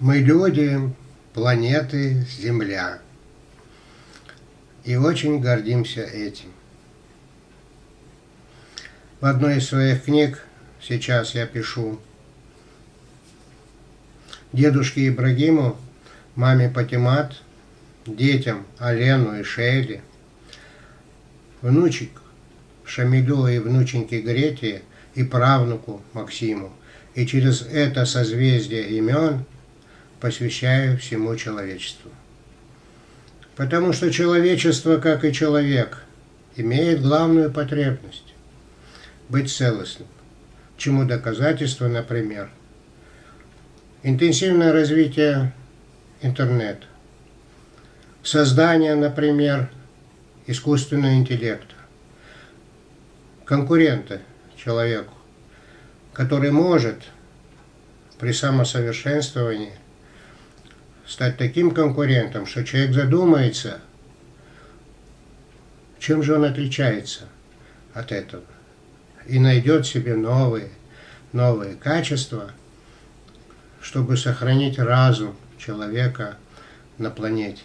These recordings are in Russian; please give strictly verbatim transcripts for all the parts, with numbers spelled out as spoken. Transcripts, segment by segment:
Мы люди планеты Земля и очень гордимся этим. В одной из своих книг, сейчас я пишу дедушке Ибрагиму, маме Патимат, детям Алену и Шейли, внучек Шамиду и внученьке Гретии и правнуку Максиму. И через это созвездие имен посвящаю всему человечеству. Потому что человечество, как и человек, имеет главную потребность – быть целостным. Чему доказательство, например, интенсивное развитие интернета, создание, например, искусственного интеллекта, конкурента человеку, который может при самосовершенствовании стать таким конкурентом, что человек задумается, чем же он отличается от этого, и найдет себе новые, новые качества, чтобы сохранить разум человека на планете.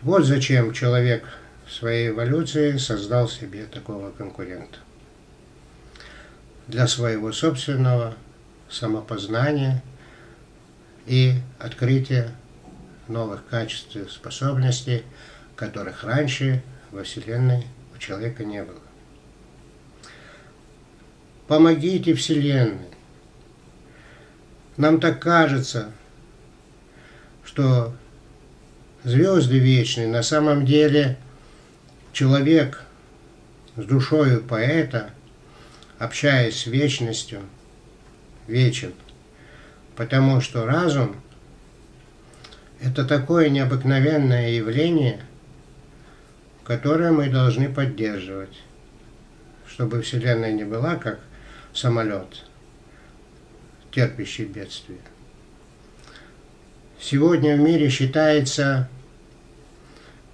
Вот зачем человек в своей эволюции создал себе такого конкурента. Для своего собственного самопознания и открытия новых качеств и способностей, которых раньше во Вселенной у человека не было. Помогите Вселенной. Нам так кажется, что звезды вечные, на самом деле человек с душою поэта, общаясь с вечностью, вечен. Потому что разум – это такое необыкновенное явление, которое мы должны поддерживать, чтобы Вселенная не была как самолет, терпящий бедствие. Сегодня в мире считается,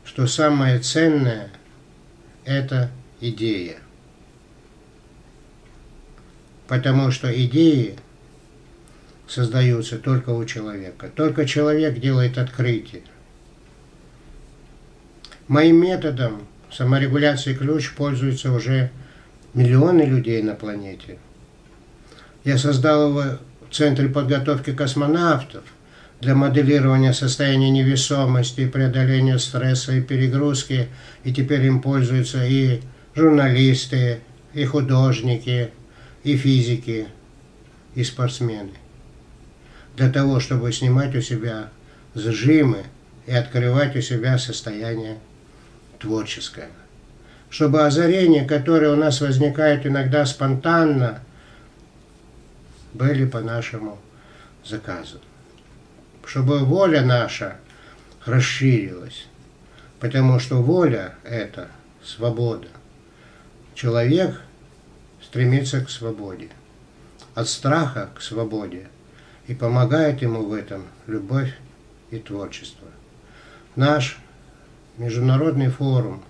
что самое ценное – это идея. Потому что идеи создаются только у человека. Только человек делает открытие. Моим методом саморегуляции ключ пользуются уже миллионы людей на планете. Я создал его в Центре подготовки космонавтов для моделирования состояния невесомости, преодоления стресса и перегрузки. И теперь им пользуются и журналисты, и художники, и физики, и спортсмены. Для того, чтобы снимать у себя зажимы и открывать у себя состояние творческое. Чтобы озарения, которые у нас возникают иногда спонтанно, были по нашему заказу. Чтобы воля наша расширилась. Потому что воля – это свобода. Человек стремится к свободе, от страха к свободе, и помогает ему в этом любовь и творчество. Наш международный форум,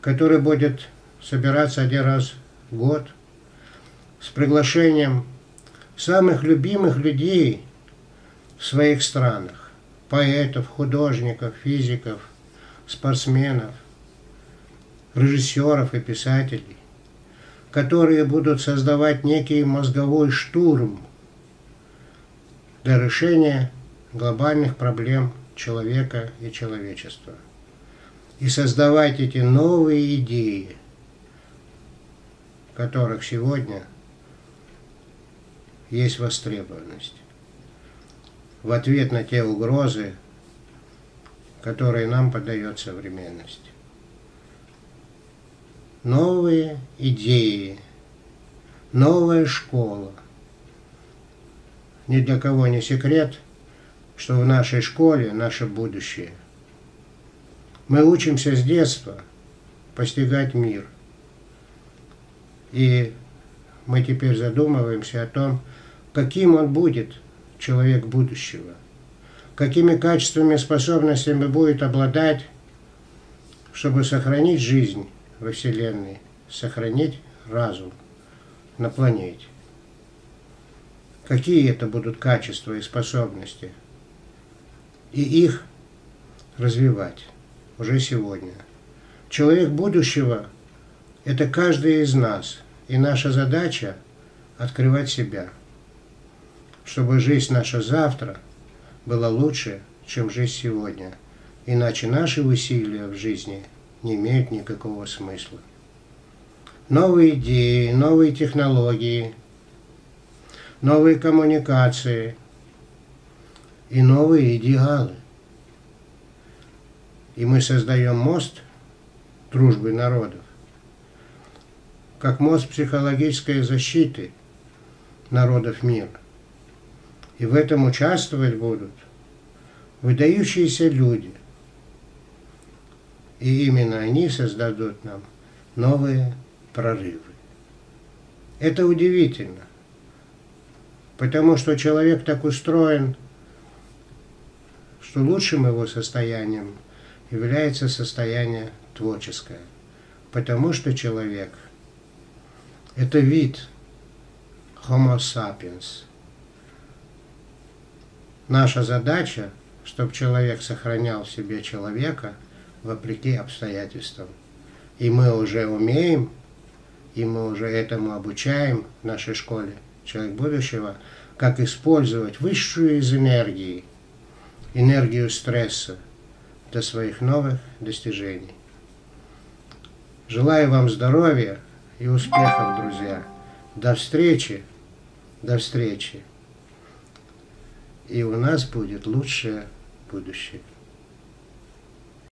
который будет собираться один раз в год, с приглашением самых любимых людей в своих странах, поэтов, художников, физиков, спортсменов, режиссеров и писателей, которые будут создавать некий мозговой штурм для решения глобальных проблем человека и человечества. И создавать эти новые идеи, которых сегодня есть востребованность. В ответ на те угрозы, которые нам подает современность. Новые идеи, новая школа. Ни для кого не секрет, что в нашей школе наше будущее. Мы учимся с детства постигать мир. И мы теперь задумываемся о том, каким он будет, человек будущего. Какими качествами и способностями будет обладать, чтобы сохранить жизнь во Вселенной, сохранить разум на планете. какие это будут качества и способности, и их развивать уже сегодня. Человек будущего – это каждый из нас, и наша задача – открывать себя, чтобы жизнь наша завтра была лучше, чем жизнь сегодня, иначе наши усилия в жизни не имеют никакого смысла. Новые идеи, новые технологии, новые коммуникации и новые идеалы. И мы создаем мост дружбы народов, как мост психологической защиты народов мира. И в этом участвовать будут выдающиеся люди. И именно они создадут нам новые прорывы. Это удивительно, потому что человек так устроен, что лучшим его состоянием является состояние творческое, потому что человек – это вид Homo sapiens. Наша задача, чтобы человек сохранял в себе человека вопреки обстоятельствам. И мы уже умеем, и мы уже этому обучаем в нашей школе «Человек будущего», как использовать высшую из энергии, энергию стресса, для своих новых достижений. Желаю вам здоровья и успехов, друзья. До встречи, до встречи. И у нас будет лучшее будущее.